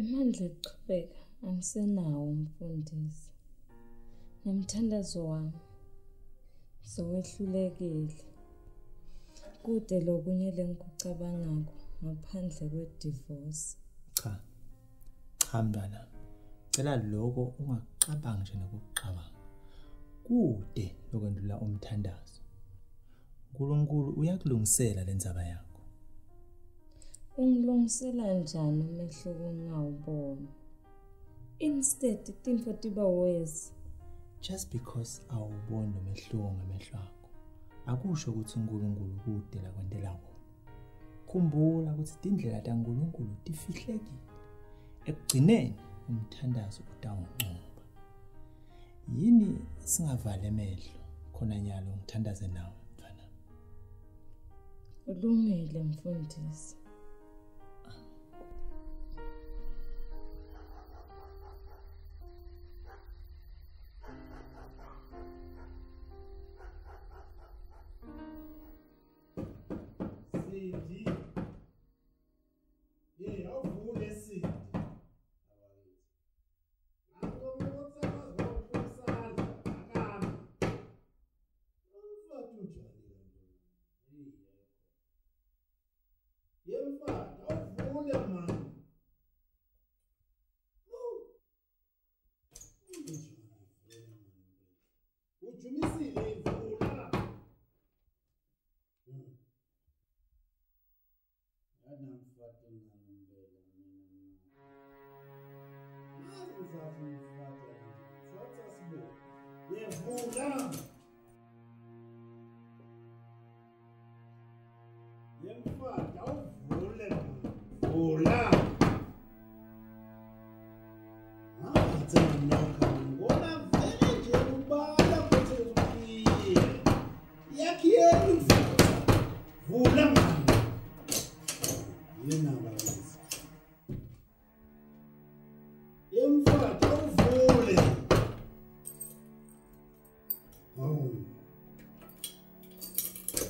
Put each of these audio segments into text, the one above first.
Emandla eqhubeka angisenawo umfundisi. Nemthandazo wami sowehlulekile. Kude lokunye lengikucabangako ngaphandle kwedivorce. Cha. Cha mntwana. Cela lokho ungacabangi nje nokuqabanga. Kude lokwendlula umthandazo. uNkulunkulu uyakulungisela lenzaba yakho. Ungilungisela njani umehlo ungawubona? Instead tinto tiba ways. Just because awubona umehluko ngemehlo akho akusho ukuthi uNkulunkulu kude la kwentela wona. Khumbula ukuthi indlela kaNkulunkulu tifihlekile. Ekugcineni umthandazo utawunqoba. Yini singavale emehlo khona nyalo ngithandaze nawe. Ulungile mfundisi. Sindi.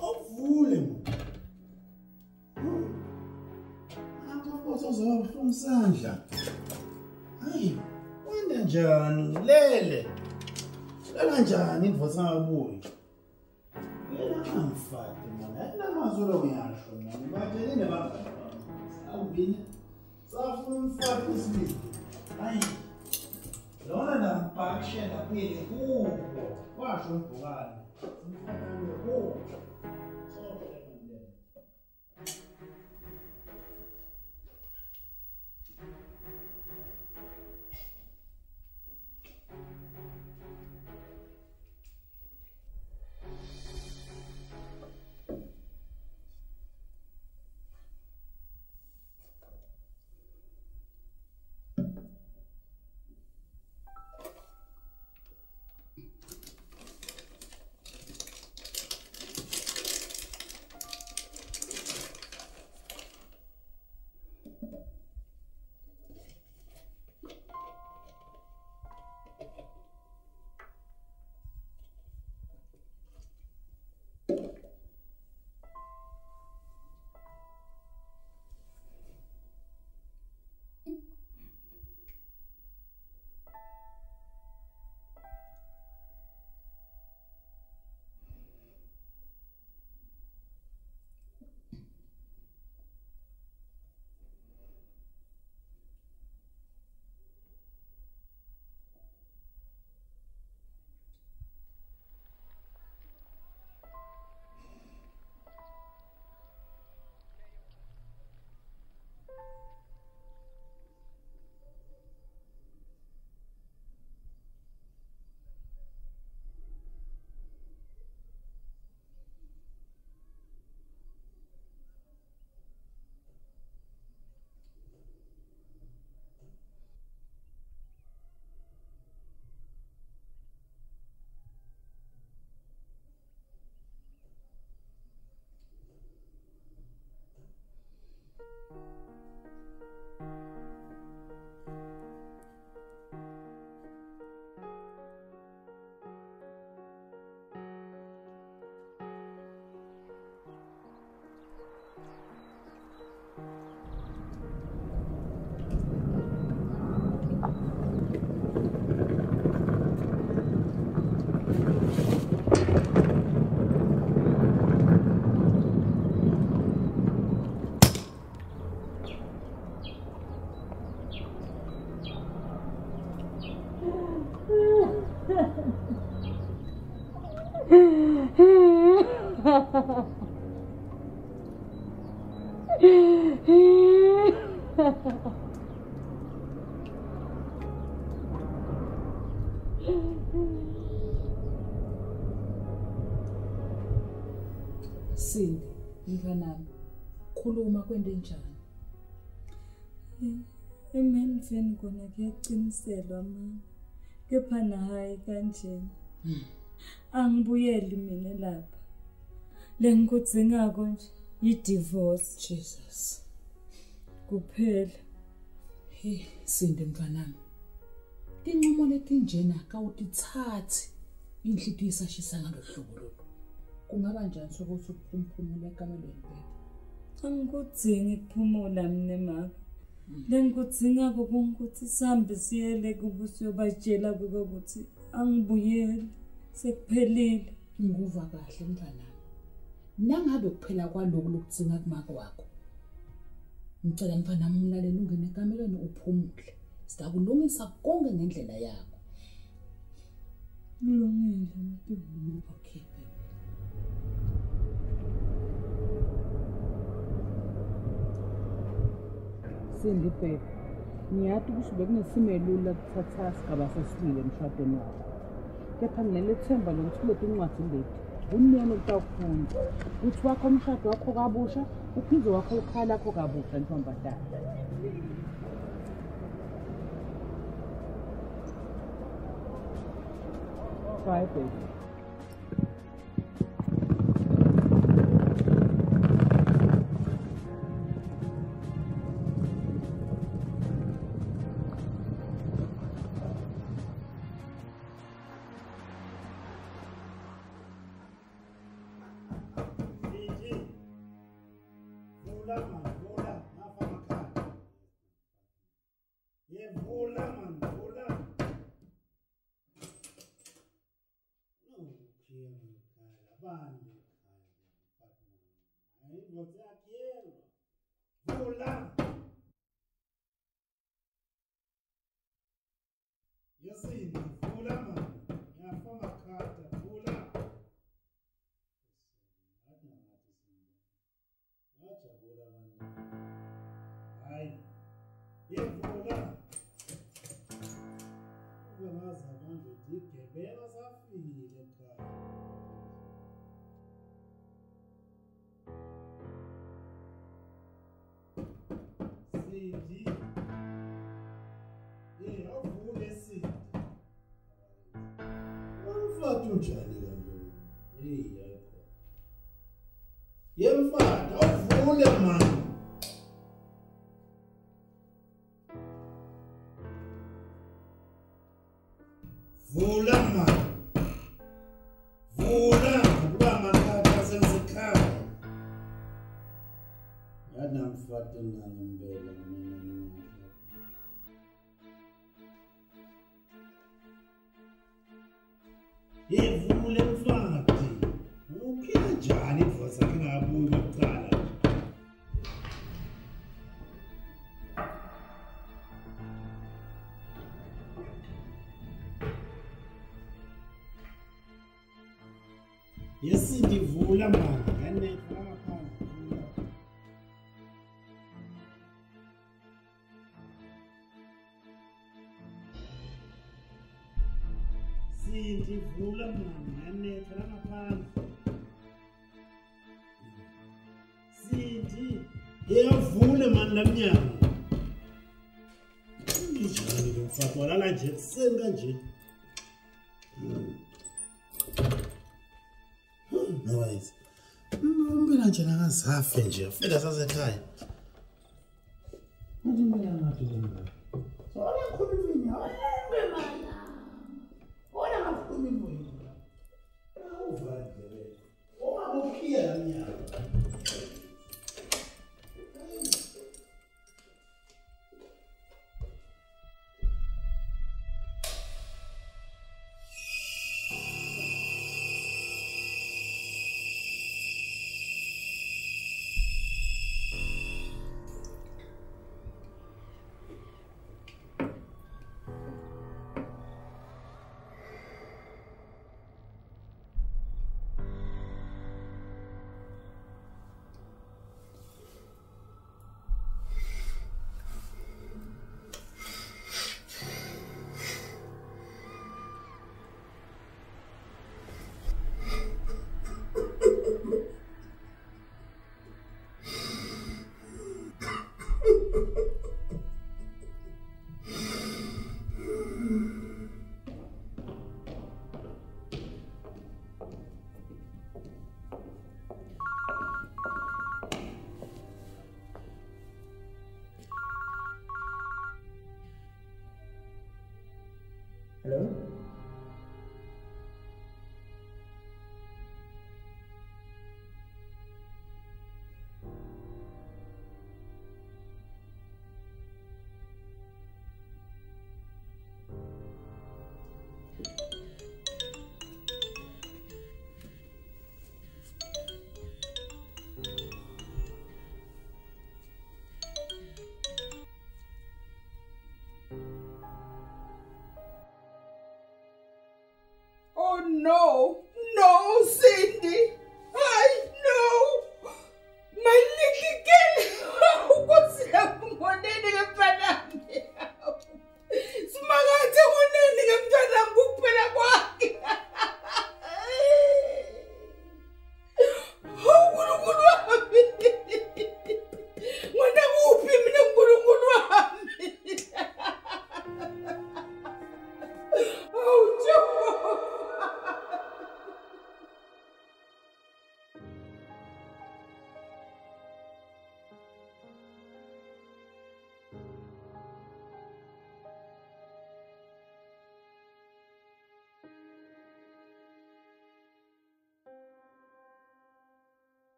Awuvule Sindi. Sanja, ai, quando Janu lele, ela Janu invoca a boi, ela não faz, mano, ela não azulou o anjo, mano, mas ele não vai fazer, sabe? Só foi faz isso mesmo, ai, lona da paixão da pele, quase um pouco, não faz nada, Sindi, mkanami, khuluma kwende njani? Emenzeni kona kuyaqiniselwa mama. Kepha na hayi kanjena. Angibuyeli mina lapha. Le ngikudzingako nje i-divorce. Jesus. Kuphela. Hey, Sindi mkanami. Inqumo letinjena akawutithathi inhliziyo isashisa ngaloluhlobo lolu. Kungaba njani sokuthi uphuphumule ekamelweni bebe? Angikudzingi ukuphumula mina mama. Lengikudzinga ukuthi sihambe siyele kubusiyobatshela ukuthi angibuyeli sekuphelile. Ngikuva kahle mntanami. Nangabe kuphela kwaloko lokudzinga kumaka wakho. Ngicela mntanami umlalele ungene ekamelweni uphumule. Sizakulungisa konke ngendlela yakho. Kulungile mntanami. Okay. Sindi baby, niyathi ukuthi bekunesimo elula ukuthatha isigaba sesibili emshadweni wakho. Kepha nginethemba lokuthi ulethe incwadi lethu. Umyeni utawufunda ukuthi wakho umshado wakho kabusha, uphizo wakho ukhaya lakho kabusha ntombazane. Bye baby. Half inch of it doesn't have time.